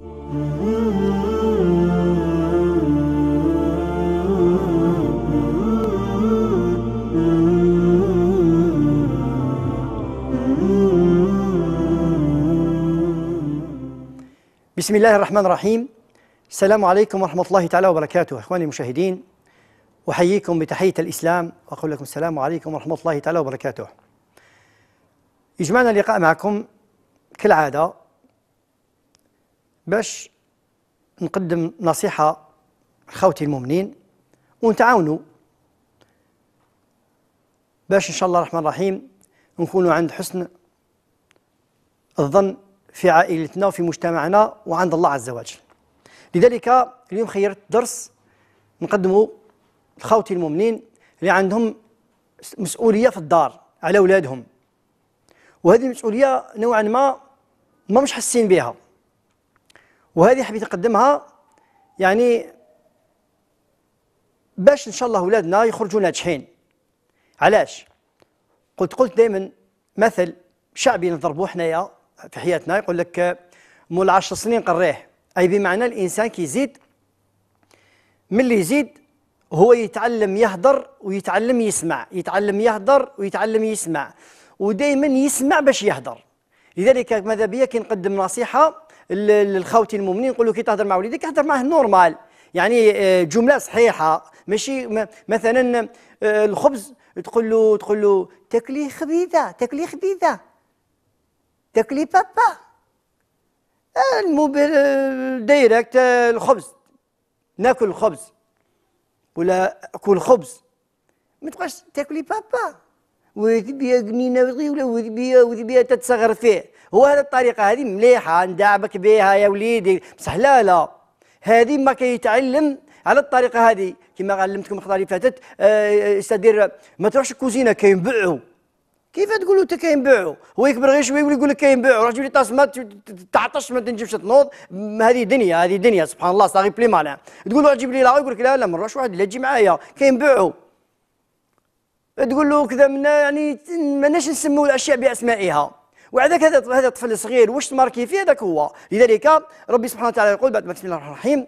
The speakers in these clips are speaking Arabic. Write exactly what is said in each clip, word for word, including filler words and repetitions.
بسم الله الرحمن الرحيم. السلام عليكم ورحمة الله تعالى وبركاته. إخواني المشاهدين، أحييكم بتحية الإسلام وأقول لكم السلام عليكم ورحمة الله تعالى وبركاته. يجمعنا اللقاء معكم كالعادة باش نقدم نصيحة لخوتي المؤمنين ونتعاونوا باش إن شاء الله الرحمن الرحيم نكونوا عند حسن الظن في عائلتنا وفي مجتمعنا وعند الله عز وجل. لذلك اليوم خيرت درس نقدمه لخوتي المؤمنين اللي عندهم مسؤولية في الدار على أولادهم، وهذه المسؤولية نوعا ما ما مش حاسين بها، وهذه حبيت نقدمها يعني باش إن شاء الله أولادنا يخرجوا ناجحين. علاش؟ قلت قلت دائما مثل شعبي نضربوه حنايا في حياتنا، يقول لك مول عشر سنين قريه، أي بمعنى الإنسان كي يزيد من اللي يزيد هو يتعلم يهدر ويتعلم يسمع، يتعلم يهدر ويتعلم يسمع، ودائما يسمع باش يهدر. لذلك ماذا بيا كي نقدم نصيحه للخوتي المؤمنين نقول له كي تهدر مع وليدك اهدر معاه نورمال، يعني جمله صحيحه، ماشي مثلا الخبز تقول له تقول له تاكلي خبيثه تاكلي خبيثه تاكلي بابا، الموبيل دايركت الخبز ناكل الخبز ولا اكل خبز، ما تبقاش تاكلي بابا وذي بيا قنينه ولا وذي بيا وذي بيا تتصغر فيه. هو هذه الطريقه هذه مليحه ندعبك بها يا وليدي، بصح لا لا، هذه ما كيتعلم على الطريقه هذه. كما علمتكم الخطره اللي فاتت استدير ما تروحش الكوزينه كينبيعوا، كيف تقولوا انت كينبيعوا؟ هو يكبر غير شويه ويقول لك كينبيعوا، روح جيب لي طاس ما تعطش ما تنجمش تنوض، هذه دنيا هذه دنيا سبحان الله صاغي بلي معناها، تقول له جيب لي لا يقول لك لا لا ما نروحش، واحد لا تجي معايا كينبيعوا. تقول له كذا منا يعني ماناش نسموا الاشياء باسمائها، وعندك هذا هذا الطفل الصغير واش تماركي فيه هذاك هو. لذلك ربي سبحانه وتعالى يقول بعد بسم الله الرحمن الرحيم،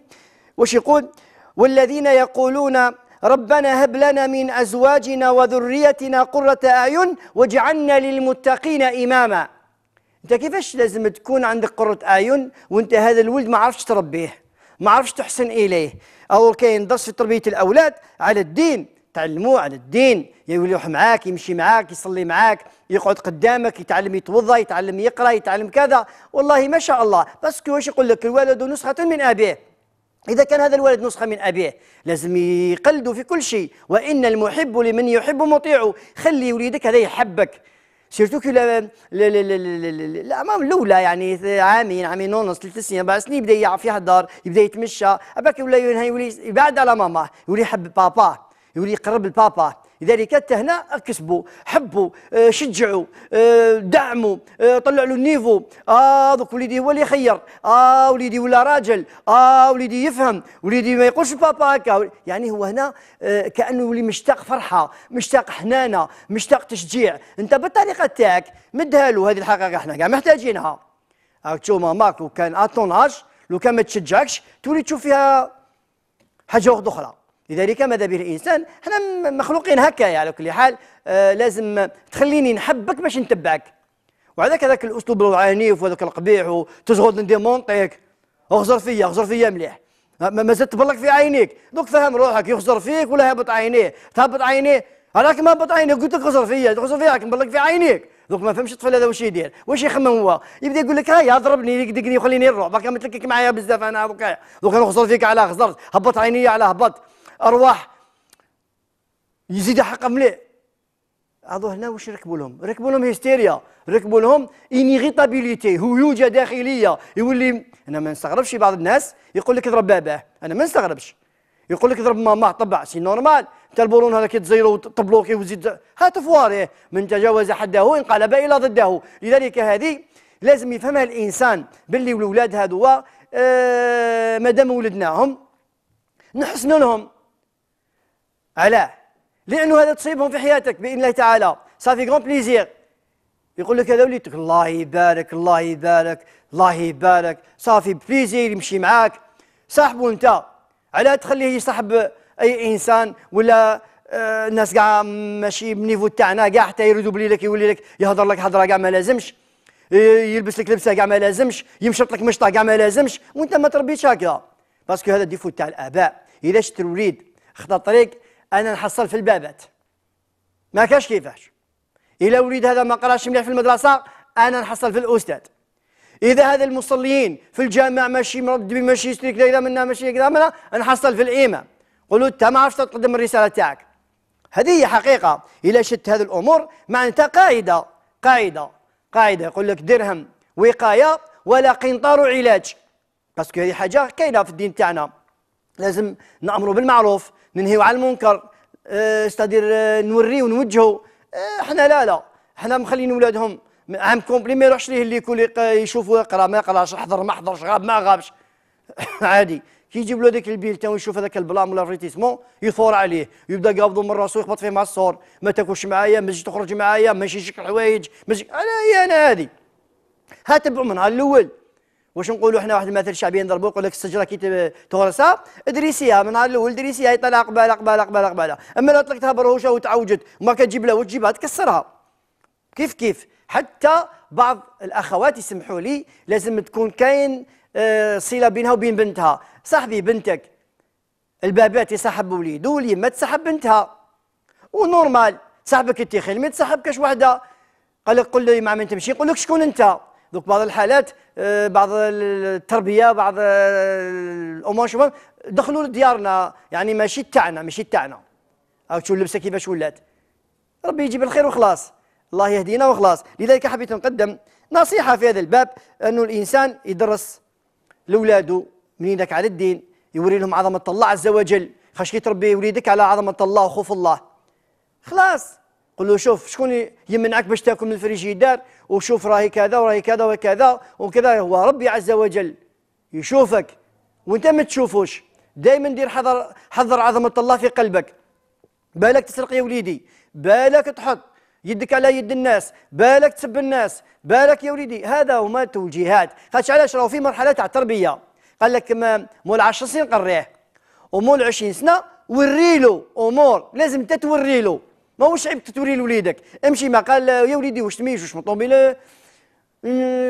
واش يقول؟ والذين يقولون ربنا هب لنا من ازواجنا وذريتنا قرة اعين واجعلنا للمتقين اماما. انت كيفاش لازم تكون عندك قرة اعين وانت هذا الولد ما عرفتش تربيه، ما عرفتش تحسن اليه؟ او كاين درس في تربيه الاولاد على الدين، تعلموه على الدين، يوليوح معاك، يمشي معاك، يصلي معاك، يقعد قدامك، يتعلم يتوضا، يتعلم يقرا، يتعلم كذا، والله ما شاء الله. باسكو واش يقول لك الولد نسخة من أبيه. إذا كان هذا الولد نسخة من أبيه لازم يقلدوا في كل شيء، وإن المحب لمن يحب مطيعه. خلي وليدك هذا يحبك، سيرتو كي الأعمام الأولى يعني عامين عامين ونص ثلاث سنين أربع سنين يبدا يعرف يهدر، يبدا يتمشى، أباك ولا يولي يبعد على ماماه، يولي يحب باباه، يولي يقرب لبابا. لذلك حتى هنا اكسبوا، حبوا، آه، شجعوا، آه، دعموا، آه، طلعوا له النيفو. اه دوك وليدي هو اللي يخير، اه وليدي ولا راجل، اه وليدي يفهم، وليدي ما يقولش بابا هكا، يعني هو هنا آه كانه يولي مشتاق فرحه، مشتاق حنانه، مشتاق تشجيع. انت بالطريقه تاعك مدها له، هذه الحقيقه احنا كاع محتاجينها. راك تشوف ماماك لو كان اطوناج لو كان ما تشجعكش تولي تشوف فيها حاجه واحده اخرى. لذلك ماذا به الانسان، احنا مخلوقين هكايا على كل حال، آه لازم تخليني نحبك باش نتبعك. وهذاك هذاك الاسلوب العنيف وهذاك القبيح وتزغد ندير مونطيك، اغزر فيا اغزر فيا مليح، ما زلت تبلق في عينيك، دوك فهم روحك يغزر فيك ولا هبط عينيه، تهبط عينيه، راك ما هبط عينيك قلت لك اغزر فيا، تغزر فيا راك مبلق في عينيك. دوك ما فهمش الطفل هذا واش يدير، واش يخمم هو، يبدا يقول لك هيا ضربني دقني وخليني نروح، باكا متلكك معايا بزاف انا دوك هيا، دوك نغزر فيك على غزرت، هبط عينيا على هبط. ارواح يزيد حق مليح. هذو هنا واش يركبوا لهم؟ ركبوا لهم هيستيريا، ركبوا لهم انيغيتابيليتي، هيوجه داخليه. يولي انا ما نستغربش بعض الناس يقول لك اضرب باباه، انا ما نستغربش، يقول لك اضرب ماماه طبع سي نورمال، انت البولون هذا كي تزيرو تبلوكي وتزيد هات فواريه، من تجاوز حده انقلب الى ضده. لذلك هذه لازم يفهمها الانسان باللي الاولاد هذو آه مادام ولدناهم نحسنوا لهم. علاه؟ لأنه هذا تصيبهم في حياتك بإذن الله تعالى، صافي غون بليزير، يقول لك هذا وليتك الله يبارك الله يبارك الله يبارك صافي بليزير يمشي معاك صاحبه انت، علاه تخليه يصاحب اي انسان ولا آه ناس كاع ماشي بنيفو تاعنا كاع حتى يردوا بلي لك يولي لك يهضر لك هضره كاع ما لازمش، يلبس لك لبسه كاع ما لازمش، يمشط لك مشطه كاع ما لازمش، وانت ما تربيتش هكذا باسكو هذا ديفو تاع الاباء. اذا شفت الوليد خطا طريق انا نحصل في البابات ما كاش كيفاش. إلا وليد هذا ما قراش مليح في المدرسة أنا نحصل في الأستاذ. إذا هذا المصليين في الجامع ماشي مربي ماشي يشتري كذا منا ماشي كذا منا نحصل في الإمام. قولوا أنت ما عرفتش تقدم الرسالة تاعك. هذه هي حقيقة. إلا شدت هذه الأمور معناتها قاعدة قاعدة قاعدة يقول لك درهم وقاية ولا قنطار علاج. باسكو هذه حاجة كاينة في الدين تاعنا. لازم نأمروا بالمعروف، ننهيوا على المنكر، استدير نوريه ونوجهوا. احنا لا لا احنا مخلين ولادهم عام كومبلي ما يروحش ليه الليكول يشوف يقرا ما يقراش، حضر ما حضرش، غاب ما غابش عادي. كي يجيب له هذاك البيلتان ويشوف هذاك البلام ولا فريتيسمون يثور عليه، يبدا قابضو من راسو يخبط فيه مع الصور، ما تاكلش معايا، ما تجيش تخرج معايا، ما يجيش الحوايج، ماشي انا هي انا هذه ها تبعوا من نهار الاول. واش نقولوا احنا واحد المثل شعبي نضربوه يقول لك الشجره كي تهرسها ادريسيها من نهار الاول، ادريسيها يطلع قباله قباله قباله قباله، اما لو طلقتها برهوشه وتعوجت وما كتجيب لها وتجيبها تكسرها. كيف كيف حتى بعض الاخوات يسمحوا لي لازم تكون كاين اه صله بينها وبين بنتها. صاحبي بنتك البابات يصاحب وليدو واليمه تسحب بنتها ونورمال. صاحبك انت خير ما تسحبكش وحده، قال لك قول لي مع من تمشي يقول لك شكون انت. دوك بعض الحالات بعض التربيه بعض الامور دخلوا لديارنا يعني ماشي تاعنا ماشي تاعنا. هاك شو اللبسه كيفاش ولات، ربي يجيب الخير وخلاص، الله يهدينا وخلاص. لذلك حبيت نقدم نصيحه في هذا الباب انه الانسان يدرس لاولاده من يدك على الدين، يوري لهم عظمه الله عز وجل. خاش كي تربي وليدك على عظمه الله وخوف الله خلاص. قل له شوف شكون يمنعك باش تاكل من الفريجيدار، وشوف راهي كذا وراهي كذا وكذا وكذا. هو ربي عز وجل يشوفك وانت ما تشوفوش. دائما دير حذر حذر عظمه الله في قلبك. بالك تسرق يا وليدي، بالك تحط يدك على يد الناس، بالك تسب الناس، بالك يا وليدي. هذا هما توجيهات. خاطش علاش راهو في مرحله تاع تربيه. قال لك مول عشر سنين قريه ومول عشرين سنه وريله امور لازم انت توريله. ماهوش عيب توري لوليدك، امشي ما قال يا وليدي واش تميش واش مطومبيله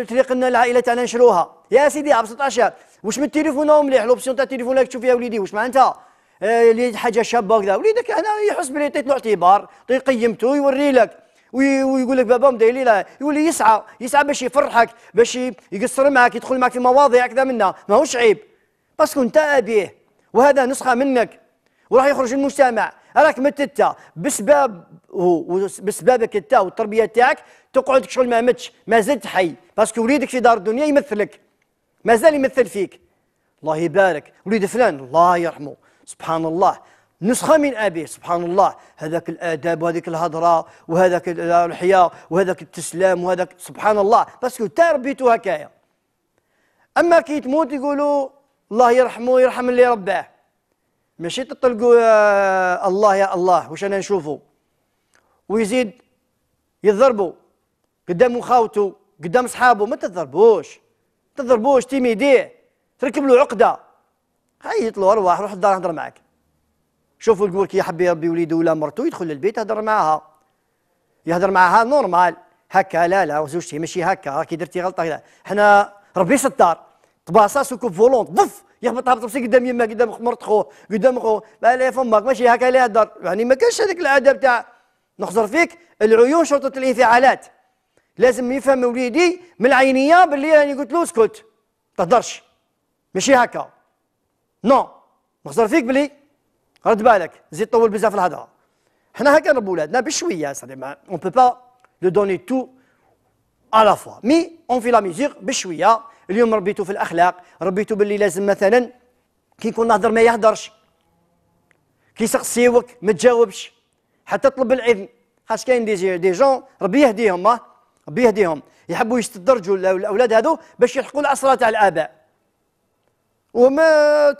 طريق لنا العائله تاعنا نشروها يا سيدي عام ستة عشر، واش من تليفونهم مليح لوبسيون تاع التليفون تشوف يا وليدي واش معناتها اللي حاجه شابه وكذا. وليدك هنا يحس بلي تعطي له اعتبار، تعطي قيمته، يوري لك ويقول لك بابا مدير لي، يولي يسعى يسعى باش يفرحك باش يقصر معك يدخل معك في مواضيع كذا منها. ماهوش عيب باسكو انت ابيه وهذا نسخه منك وراح يخرج المجتمع. راك متتا بسبب بسببك انت والتربيه تاعك تقعد شغل ما متش ما زلت حي، باسكو وليدك في دار الدنيا يمثلك مازال يمثل فيك. الله يبارك وليد فلان الله يرحمه سبحان الله نسخه من ابيه سبحان الله، هذاك الاداب وهذيك الهضره وهذاك الحياه وهذاك التسلام وهذاك سبحان الله باسكو تربيته هكايا. اما كي تموت يقولوا الله يرحمه يرحم اللي رباه، ماشي تطلقوا آه الله يا الله واش انا نشوفه ويزيد يضربوا قدام مخاوته قدام صحابه. ما تضربوش تضربوش تيم يديه تركب له عقده، خيط له ارواح روح الدار هضر معك. شوفوا الكور كي يحب يربي وليده ولا مرته يدخل للبيت يهضر معاها يهضر معاها نورمال هكا. لا لا زوجتي ماشي هكا راكي درتي غلطه كذا. حنا ربي ستار طباسه سكوب فولونت بوف يخبطها بطبسي قدام يمه قدام مرت خوه قدام خوه لا فمك ماشي هكا لا هدر. يعني ما كانش هذاك الادب تاع نخزر فيك. العيون شرطه الانفعالات، لازم يفهم وليدي من العينيه باللي راني قلت له اسكت ما تهدرش ماشي هكا نو نخزر فيك باللي رد بالك زيد طول بزاف الهضره. حنا هكا نربوا ولادنا بشويه صديق اون بو با لو دوني تو ا لا فوا مي اون في لا ميزيغ بشويه. اليوم ربيته في الاخلاق، ربيته باللي لازم مثلا كي يكون نهضر ما يهدرش، كي يسقسيوك ما تجاوبش حتى تطلب الاذن. خاص كاين دي دي جون ربي يهديهم اه ربي يهديهم يحبوا يستدرجوا الاولاد هذو باش يلحقوا الاسرى تاع الاباء. وما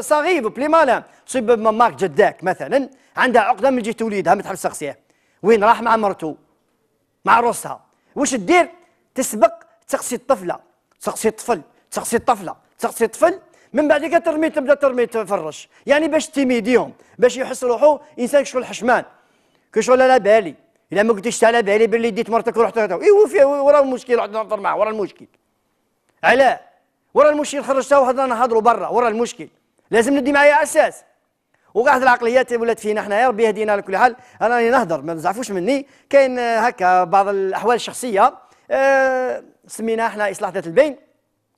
صغيف بلي مالان تصيب ماماك جداك مثلا عندها عقده من جهه وليدها ما تحبش تسقسيه وين راح مع مرته مع روسها واش دير؟ تسبق تقصي الطفله تقصي الطفل تقصي الطفله تقصي الطفل، من بعد كترمي تبدا ترمي تفرش، يعني باش تيميديهم باش يحس روحو انسان شغل حشمان كشغل على بالي. الا ما كنتيش على بالي باللي ديت مرتك ورحت هذا ايوا فيه وراه المشكل، واحد نهضر معاه وراه المشكل، علاه وراه المشكل خرجتها وحنا نهضروا برا وراه المشكل، لازم ندي معايا اساس. وكاع هاد العقليات ولات فينا حنايا، ربي يهدينا. على كل حال انا راني نهضر ما تزعفوش مني، كاين هكا بعض الاحوال الشخصيه أه سميناها حنا اصلاح ذات البين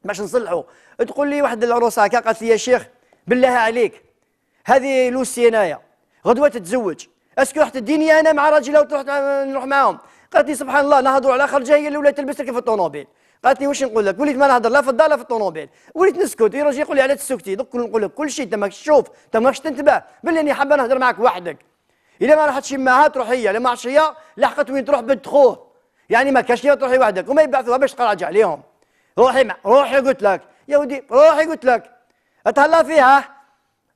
باش نصلحوا. تقول لي واحد العروسه هكا قالت لي يا شيخ بالله عليك هذه لوسي انايا غدوه تتزوج، اسكو راح تديني انا مع راجلها وتروح نروح معاهم؟ قالت لي سبحان الله نهضروا على خرجه، هي اللي ولات تلبس لك في الطونوبيل. قالت لي واش نقول لك؟ وليت ما نهضر لا في الدار لا في الطونوبيل، وليت نسكت. يرجع يقول لي على تسكتي؟ دوك نقول لك كل شيء انت ماكش تشوف، انت ماكش تنتبه باللي انا حابه نهضر معك وحدك. الا ما راحتش معاها تروح هي، الا ما راحتش هي لحقت وين تروح بنت خوه، يعني ما كاش تروحي وحدك وما يبعثوها باش تراجع عليهم. روحي مع روحي قلت لك يا ودي، روحي قلت لك اتهلا فيها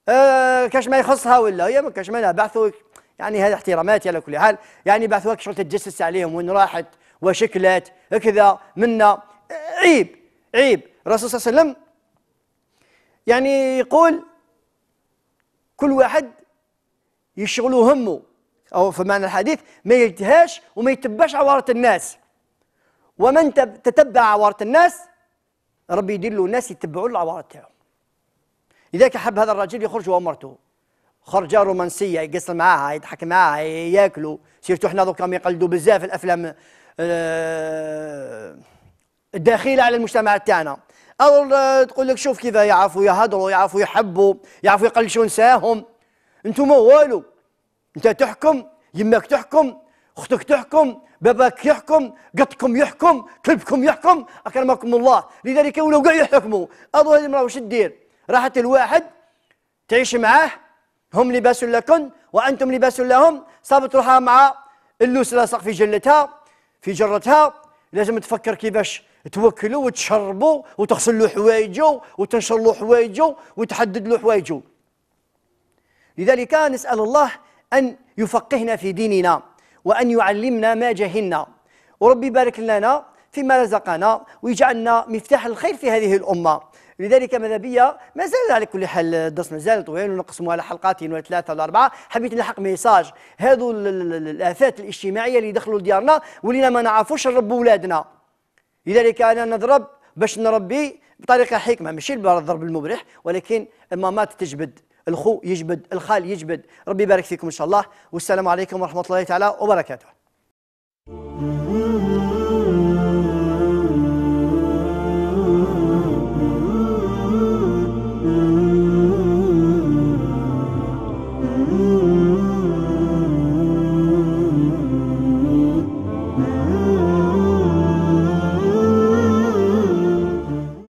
أه كاش ما يخصها ولا هي ما كاش مالها. بعثوك يعني هذا احتراماتي على كل حال، يعني بعثوك شغل تتجسس عليهم وين راحت وشكلات هكذا منا، عيب عيب. الرسول صلى الله عليه وسلم يعني يقول كل واحد يشغلوا همه، او في معنى الحديث ما يلتهاش وما يتبعش عوارة الناس، ومن تتبع عوارة الناس ربي يدير له ناس يتبعوا العوارة تاعو. لذلك حب هذا الرجل يخرج وامرته خرجه رومانسيه، يقصر معاها يضحك معاها ياكلوا، سيرتو حنا دوك راهم يقلدوا بزاف الافلام أه الداخله على المجتمع تاعنا، او تقول لك شوف كيف يعرفوا يهضروا يعرفوا يحبوا يعرفوا يقلشوا نساهم. انتوما والو، انت تحكم، يماك تحكم، اختك تحكم، باباك يحكم، قطكم يحكم، كلبكم يحكم، اكرمكم الله. لذلك ولو كاع يحكموا اضو هذه المراه واش دير؟ راحت الواحد تعيش معاه، هم لباس لكم وانتم لباس لهم، صابت روحها مع اللوس لاصق في جلتها في جرتها. لازم تفكر كيفاش توكلوا وتشربوا وتغسل له حوايجه وتنشر له حوايجه وتحدد له حوايجه. لذلك نسال الله ان يفقهنا في ديننا وان يعلمنا ما جهلنا، وربي يبارك لنا فيما رزقنا ويجعلنا مفتاح الخير في هذه الامه. لذلك ماذا بيا ما زال على كل حال الدرس مازال طويل ونقسموا على حلقاتين ولا ثلاثه ولا اربعه، حبيت نلحق ميساج هذو الافات الاجتماعيه اللي دخلوا لديارنا ولينا ما نعرفوش نربوا ولادنا. لذلك انا نضرب باش نربي بطريقه حكمه، ماشي الضرب المبرح، ولكن المامات تجبد، الخو يجبد، الخال يجبد. ربي يبارك فيكم ان شاء الله، والسلام عليكم ورحمه الله تعالى وبركاته.